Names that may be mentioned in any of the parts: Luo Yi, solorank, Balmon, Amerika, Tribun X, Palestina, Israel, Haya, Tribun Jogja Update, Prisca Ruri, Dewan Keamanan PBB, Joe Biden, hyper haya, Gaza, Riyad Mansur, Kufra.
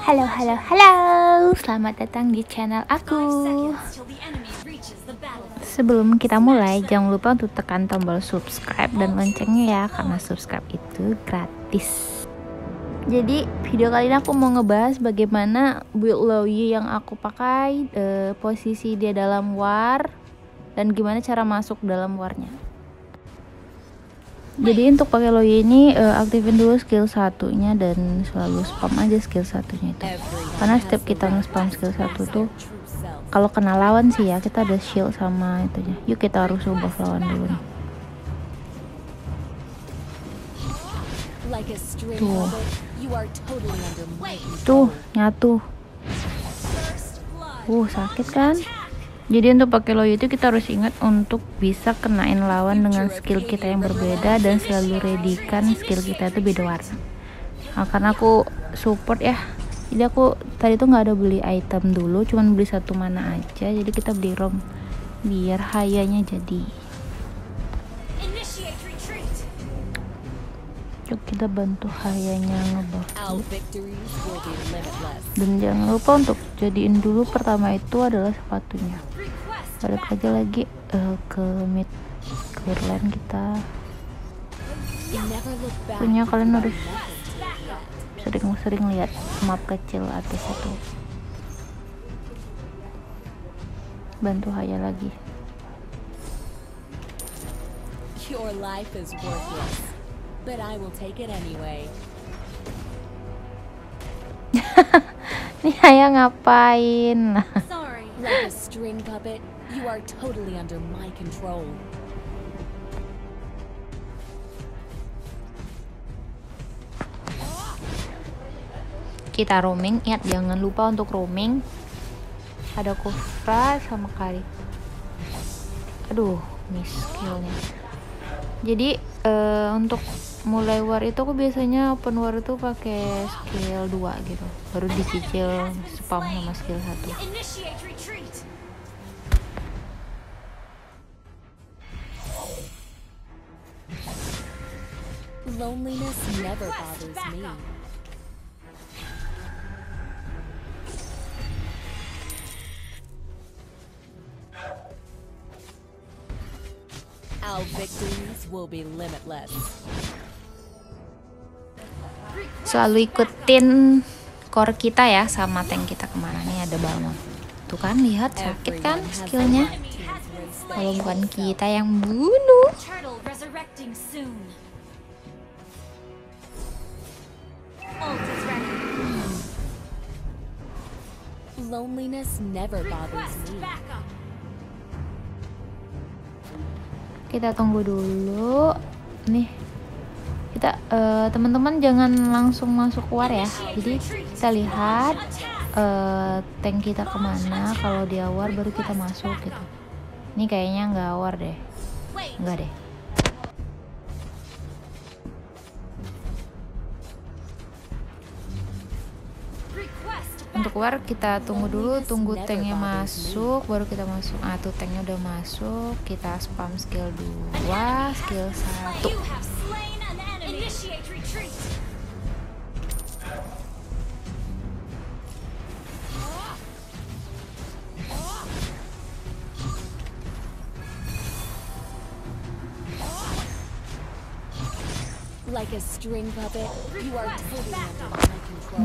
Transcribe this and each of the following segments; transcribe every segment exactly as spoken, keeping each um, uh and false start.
Halo, halo, halo. Selamat datang di channel aku. Sebelum kita mulai, jangan lupa untuk tekan tombol subscribe dan loncengnya ya, karena subscribe itu gratis. Jadi video kali ini aku mau ngebahas bagaimana build Luo Yi yang aku pakai, eh, posisi dia dalam war, dan gimana cara masuk dalam warnya. Jadi untuk pakai Luo Yi ini uh, aktifin dulu skill satunya dan selalu spam aja skill satunya itu. Karena setiap kita nge-spam skill satu tuh, kalau kena lawan sih ya, kita ada shield sama itunya. Yuk kita harus ubah lawan dulu nih. Tuh, tuh nyatu. Uh sakit kan? Jadi untuk pakai Luo Yi itu kita harus ingat untuk bisa kenain lawan dengan skill kita yang berbeda dan selalu ready-kan skill kita itu beda warna. Nah, karena aku support ya, jadi aku tadi tuh nggak ada beli item dulu, cuman beli satu mana aja. Jadi kita beli rom biar hayanya jadi. Yuk kita bantu hayanya ngebuff. Dan jangan lupa untuk jadiin dulu pertama itu adalah sepatunya. Balik aja lagi uh, ke mid clear lane kita. Punya kalian harus sering-sering lihat map kecil atas itu. Bantu Haya lagi. Your life is worthless. But I will take it anyway. Nih Haya ngapain? Sorry, like a string puppet, you are totally under my control. Kita roaming, ingat jangan lupa untuk roaming. Ada Kufra sama Kari. Aduh, miss skillnya. Jadi uh, untuk mulai war itu aku biasanya open war itu pakai skill dua gitu, baru dicicil spam sama skill satu. Loneliness never bothers me. Our victories will be limitless. Selalu ikutin core kita ya sama tank kita. Kemana nih ada Balmon tuh kan, lihat sakit kan skillnya. Kalau bukan kita yang bunuh. Loneliness never bothers me. Kita tunggu dulu nih. Kita uh, teman-teman jangan langsung masuk war ya, jadi kita lihat uh, tank kita kemana. Kalau dia war baru kita masuk gitu. Ini kayaknya nggak war deh, nggak deh. Untuk war kita tunggu dulu, tunggu tanknya masuk baru kita masuk. Ah tuh tanknya udah masuk, kita spam skill dua, skill satu.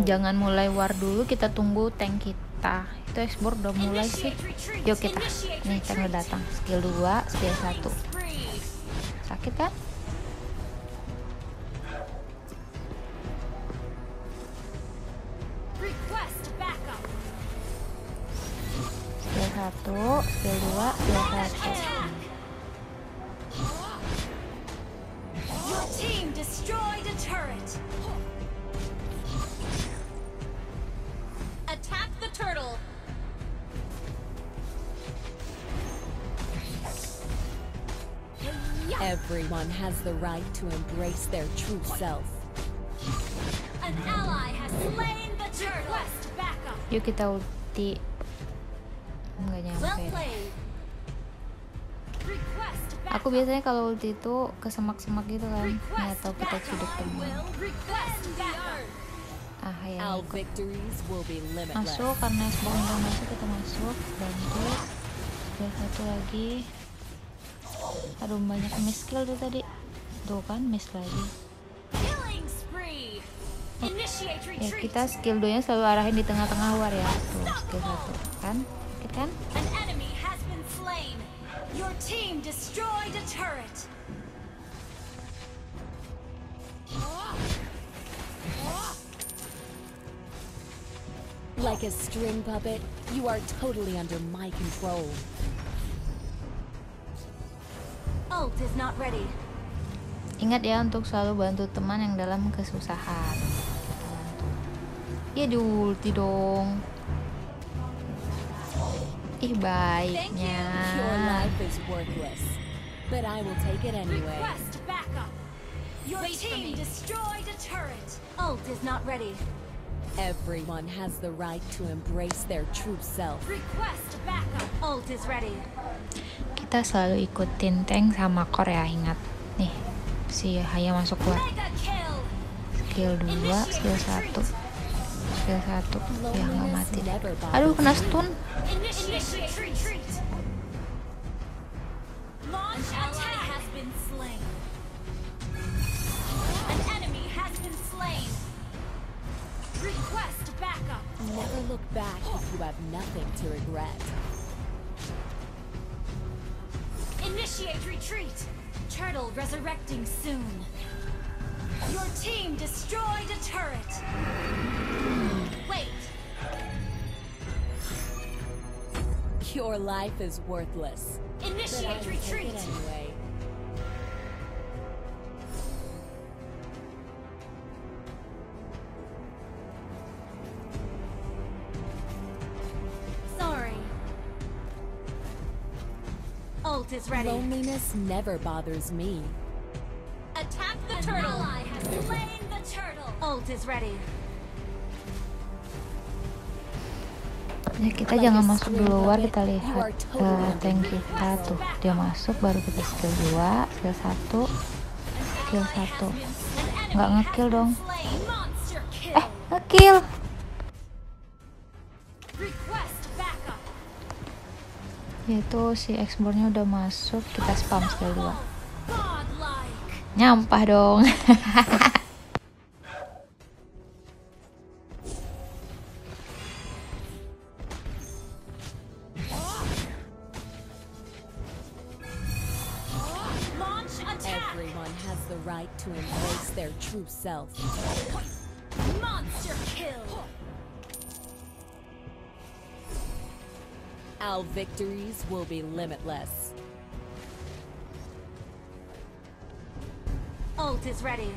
Jangan mulai war dulu, kita tunggu tank kita. Itu ekspor udah mulai sih. Yuk kita, nih tank udah datang. Skill dua, skill satu. Sakit kan? Skill satu, skill dua, skill satu. Everyone has the right to embrace their true self. An ally has slain the turtle. Yuk kita ulti. Enggak nyampe. Aku biasanya kalau ulti itu kesemak-semak gitu kan, nggak tahu kita ciduk teman. ah ya masuk karena semua informasi kita masuk bantu. Sudah satu lagi, aduh banyak miss skill tuh tadi tuh kan, miss lagi. Oh, ya kita skill dua nya selalu arahin di tengah-tengah war ya. Tuh skill satu kan, kita kan your team destroyed a turret. Like a string puppet, you are totally under my control. Ult is not ready. Ingat ya untuk selalu bantu teman yang dalam kesusahan. Ya di ulti dong. Ih baiknya. Your life is worthless, but I will take it anyway. Request backup. Your team destroyed a turret. Ult is not ready. Everyone has the right to embrace their true self. Request backup. Ult is ready. Kita selalu ikutin tank sama core ya, ingat. Nih, si Haya masuk keluar. Skill dua, skill satu. Skill satu. Ya nggak mati. Aduh kena stun. Launch attack has been slain. An enemy has been slain. Request backup. Never look back if you have nothing to regret. Initiate retreat. Turtle resurrecting soon. Your team destroyed a turret. Wait. Your life is worthless. Initiate retreat. Anyway. Is ready. Loneliness never bothers me. Attack the An turtle. Ally has slain the turtle. Ult is ready. Ya kita like jangan masuk di luar, kita lihat uh, tank kita tuh dia masuk baru kita skill dua, skill satu, skill satu. Enggak ngekill dong. Eh, ngekill. Yaitu si explore-nya udah masuk, kita spam skill dua. Nyampah dong. Everyone has the right to embrace their true self. Monster kill. Our victories will be limitless. Ult is ready.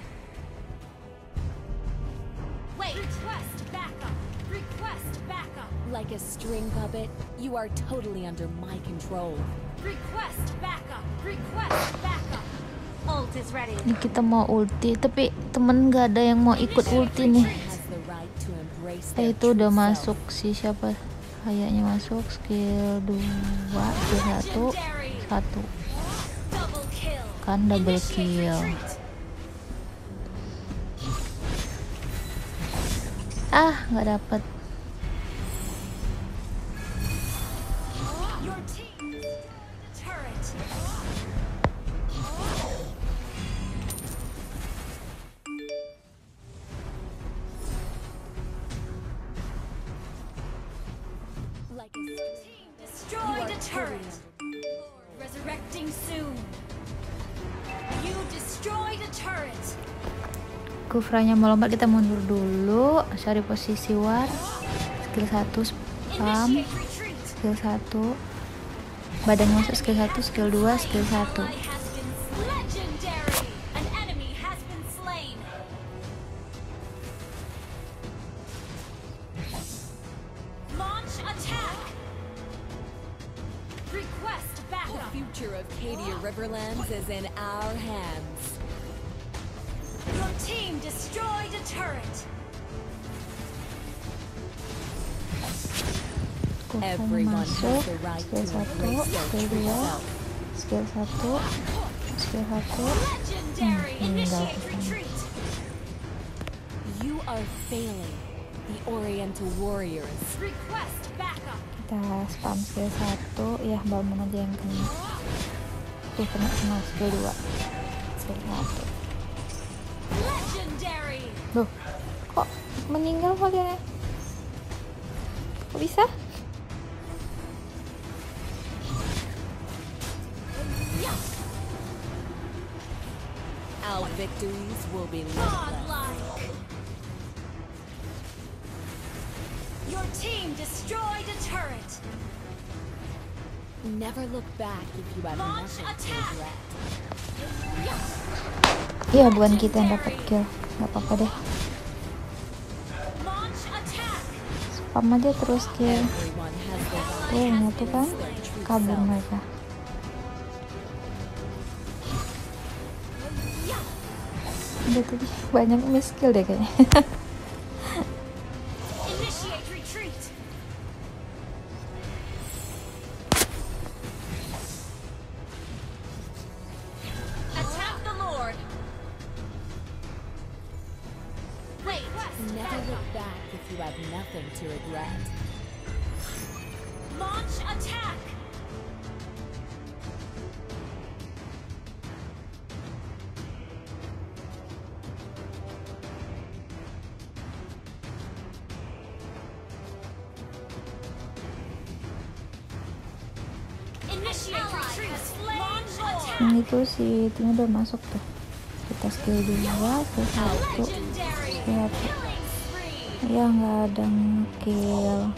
Wait. Request backup. Request backup. Like a string puppet, you are totally under my control. Request backup. Request backup. Ult is ready. Ini kita mau ulti, tapi temen nggak ada yang mau ikut ulti nih. Eh itu udah masuk si siapa? Kayaknya masuk skill dua, skill satu, satu. Kan double kill. Ah, nggak dapet. Kufranya melompat, kita mundur dulu, cari posisi war. Skill satu spam, skill satu badan masuk, skill satu, skill dua, skill satu. Everyone has the right to embrace their true self. Skill satu, skill satu. Legendary initiate retreat. You are failing. The Oriental warriors. Request backup. Kita spam skill satu, ya balon aja yang kena. Tuh kena semua skill dua, skill satu. Legendary. Loh, kok meninggal kalian? Kok bisa? Our victories will be godlike. Your team destroyed a turret. Never look back if you have nothing to regret. Iya, bukan kita yang dapat kill, nggak apa-apa deh. Spam aja terus kill. Eh, itu kan kabur mereka. Udah tadi banyak miss kill deh kayaknya. Never look back if you have nothing to regret. Launch attack. Yang itu si itunya udah masuk tuh. Kita skill dua, skill satu, skill satu. Ya nggak ada kill.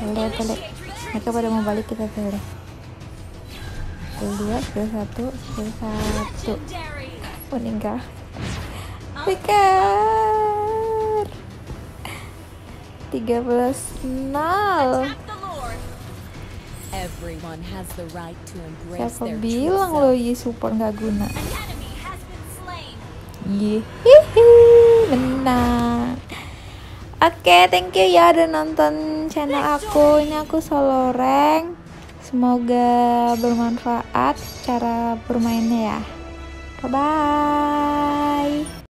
Tele tele. Mereka pada mau balik, kita tele. Skill dua, skill satu, skill satu. Meninggal. Pikir. Tiga belas nol. Everyone has the right to embrace their true self. Siapa bilang Luo Yi support nggak guna? Yehihi, menang. Oke, okay, thank you ya udah nonton channel aku. Ini aku solo rank. Semoga bermanfaat cara bermainnya ya. Bye bye.